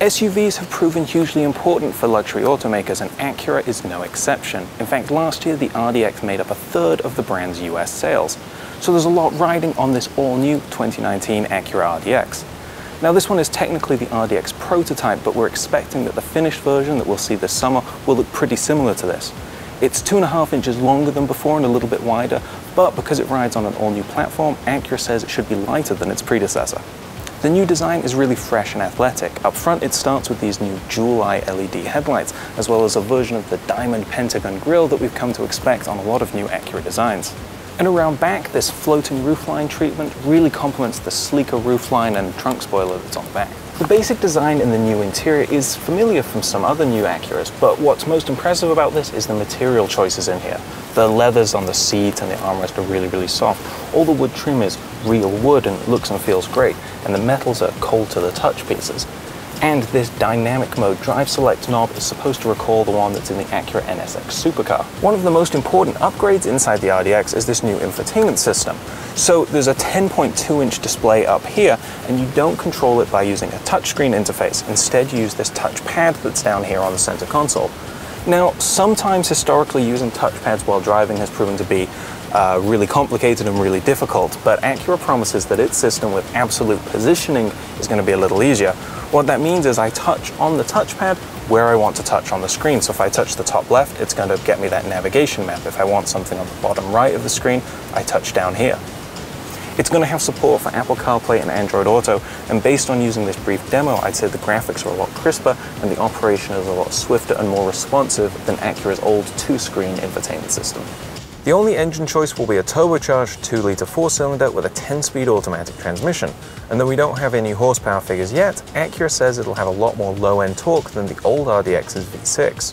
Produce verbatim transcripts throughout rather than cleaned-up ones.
S U Vs have proven hugely important for luxury automakers, and Acura is no exception. In fact, last year the R D X made up a third of the brand's U S sales. So there's a lot riding on this all-new twenty nineteen Acura R D X. Now this one is technically the R D X prototype, but we're expecting that the finished version that we'll see this summer will look pretty similar to this. It's two and a half inches longer than before and a little bit wider, but because it rides on an all-new platform, Acura says it should be lighter than its predecessor. The new design is really fresh and athletic. Up front, it starts with these new Jewel Eye L E D headlights, as well as a version of the diamond pentagon grille that we've come to expect on a lot of new Acura designs. And around back, this floating roofline treatment really complements the sleeker roofline and trunk spoiler that's on back. The basic design in the new interior is familiar from some other new Acuras, but what's most impressive about this is the material choices in here. The leathers on the seat and the armrest are really, really soft. All the wood trim is real wood and looks and feels great, and the metals are cold to the touch pieces. And this dynamic mode drive select knob is supposed to recall the one that's in the Acura N S X supercar. One of the most important upgrades inside the R D X is this new infotainment system. So there's a ten point two inch display up here, and you don't control it by using a touchscreen interface. Instead, you use this touchpad that's down here on the center console. Now, sometimes historically using touchpads while driving has proven to be Uh, really complicated and really difficult, but Acura promises that its system with absolute positioning is going to be a little easier. What that means is I touch on the touchpad where I want to touch on the screen. So if I touch the top left, it's going to get me that navigation map. If I want something on the bottom right of the screen, I touch down here. It's going to have support for Apple CarPlay and Android Auto, and based on using this brief demo, I'd say the graphics are a lot crisper and the operation is a lot swifter and more responsive than Acura's old two-screen infotainment system. The only engine choice will be a turbocharged two litre four cylinder with a ten speed automatic transmission. And though we don't have any horsepower figures yet, Acura says it'll have a lot more low-end torque than the old R D X's V six.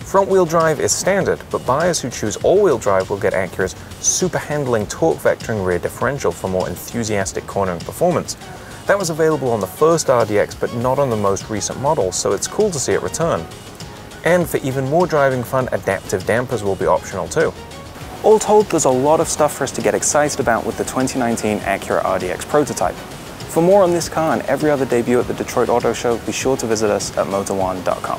Front-wheel drive is standard, but buyers who choose all-wheel drive will get Acura's super-handling torque-vectoring rear differential for more enthusiastic cornering performance. That was available on the first R D X, but not on the most recent model, so it's cool to see it return. And for even more driving fun, adaptive dampers will be optional too. All told, there's a lot of stuff for us to get excited about with the twenty nineteen Acura R D X prototype. For more on this car and every other debut at the Detroit Auto Show, be sure to visit us at Motor one dot com.